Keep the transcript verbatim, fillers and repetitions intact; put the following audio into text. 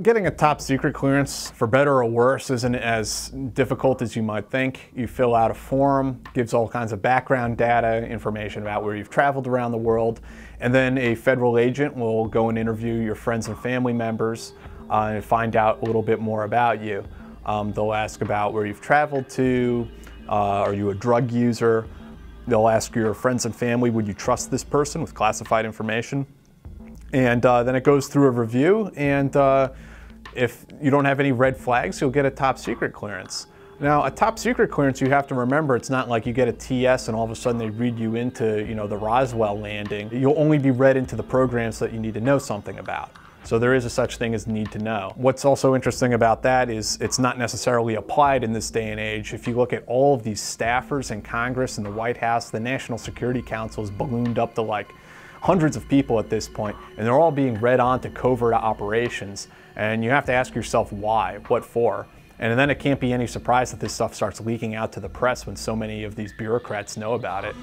Getting a top secret clearance, for better or worse, isn't as difficult as you might think. You fill out a form, gives all kinds of background data, information about where you've traveled around the world, and then a federal agent will go and interview your friends and family members uh, and find out a little bit more about you. Um, they'll ask about where you've traveled to, uh, are you a drug user? They'll ask your friends and family, would you trust this person with classified information? And uh, then it goes through a review, and uh, if you don't have any red flags, you'll get a top secret clearance. Now, a top secret clearance, you have to remember, it's not like you get a T S and all of a sudden they read you into, you know, the Roswell landing. You'll only be read into the programs that you need to know something about. So there is a such thing as need to know. What's also interesting about that is it's not necessarily applied in this day and age. If you look at all of these staffers in Congress and the White House, the National Security Council is ballooned up to like hundreds of people at this point, and they're all being read on to covert operations. And you have to ask yourself why, what for? And then it can't be any surprise that this stuff starts leaking out to the press when so many of these bureaucrats know about it.